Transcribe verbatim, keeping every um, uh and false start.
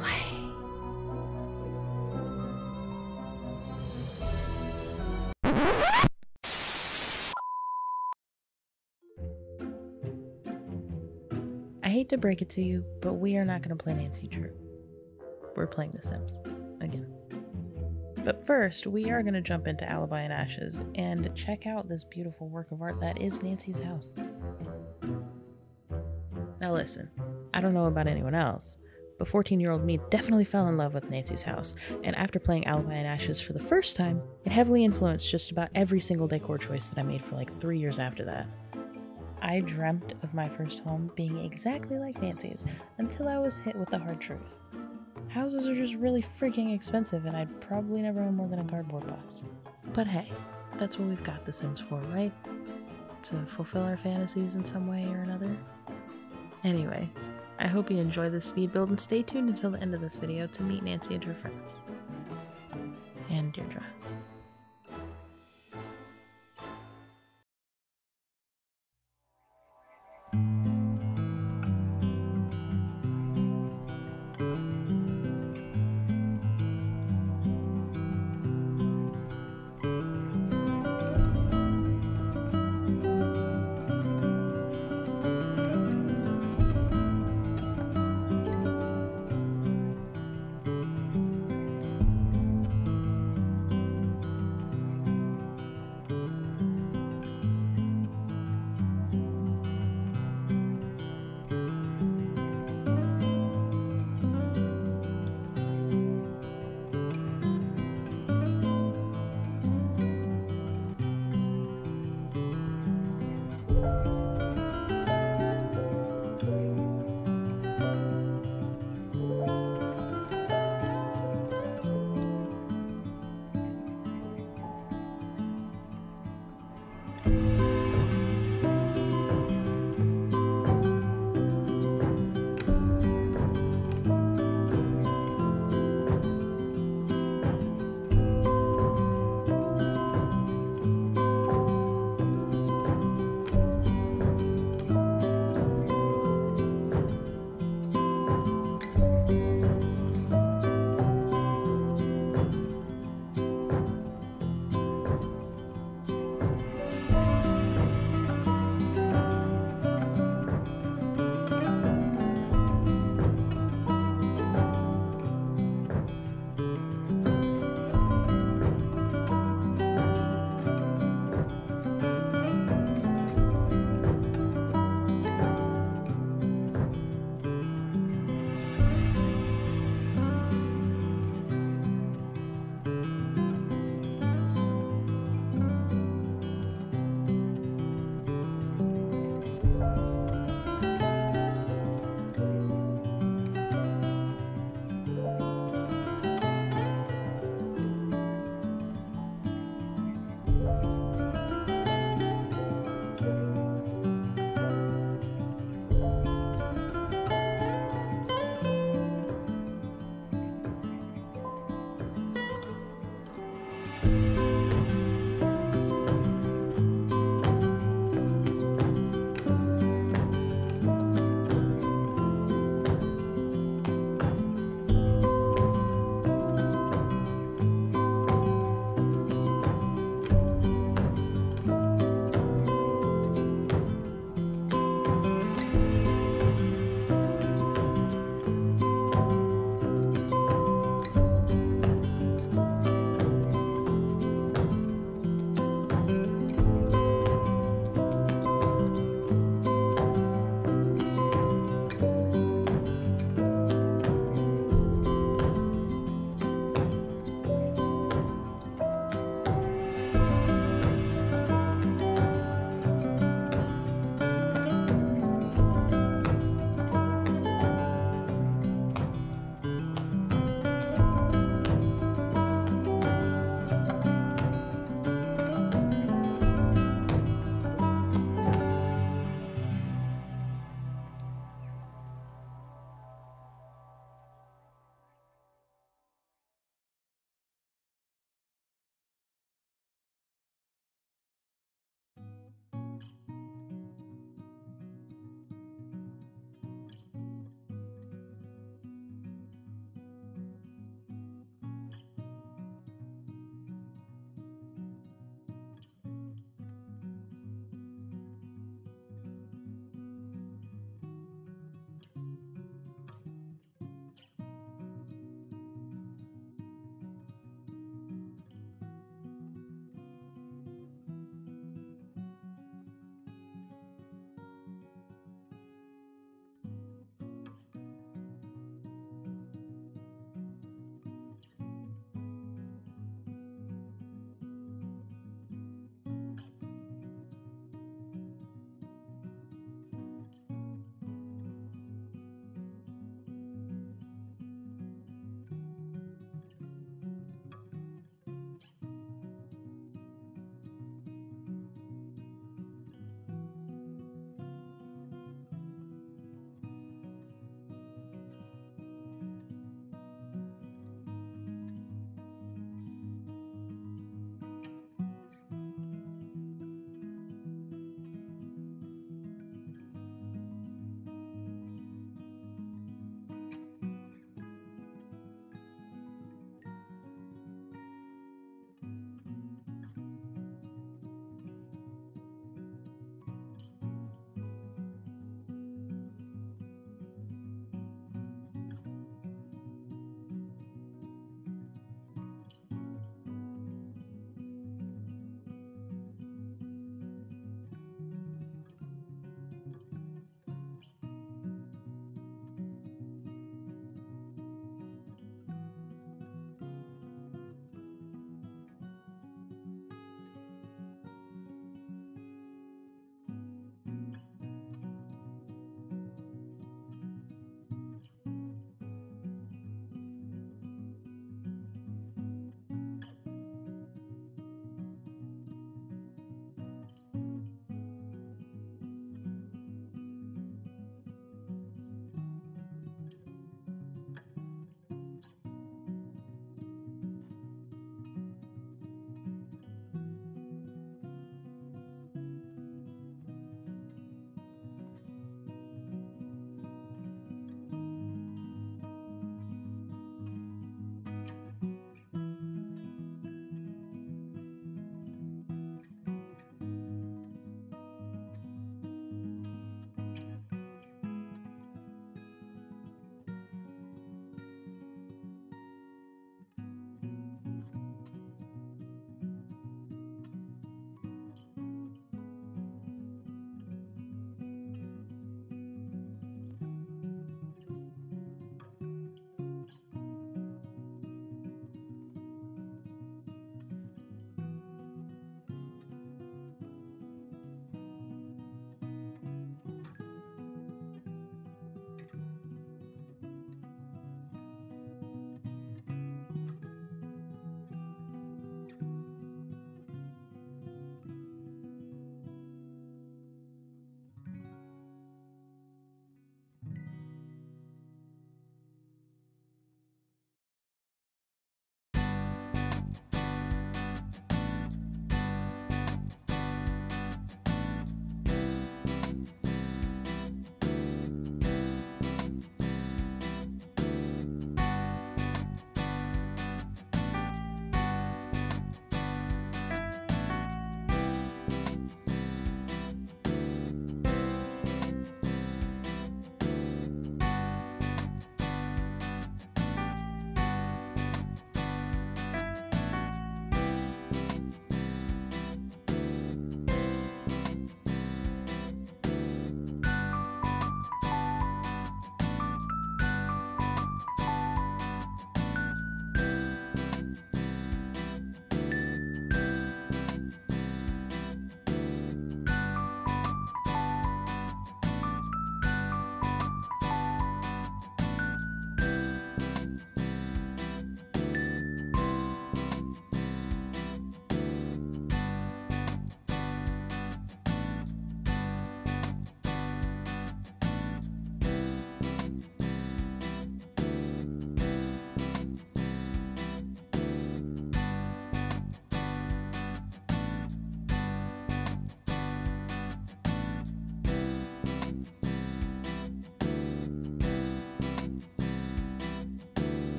play. I hate to break it to you, but we are not going to play Nancy Drew. We're playing The Sims again. But first, we are going to jump into Alibi in Ashes and check out this beautiful work of art that is Nancy's house. Now listen, I don't know about anyone else, but fourteen-year-old me definitely fell in love with Nancy's house, and after playing Alibi in Ashes for the first time, it heavily influenced just about every single decor choice that I made for like three years after that. I dreamt of my first home being exactly like Nancy's until I was hit with the hard truth. Houses are just really freaking expensive, and I'd probably never own more than a cardboard box. But hey, that's what we've got The Sims for, right? To fulfill our fantasies in some way or another. Anyway, I hope you enjoy this speed build, and stay tuned until the end of this video to meet Nancy and her friends. And Deirdre.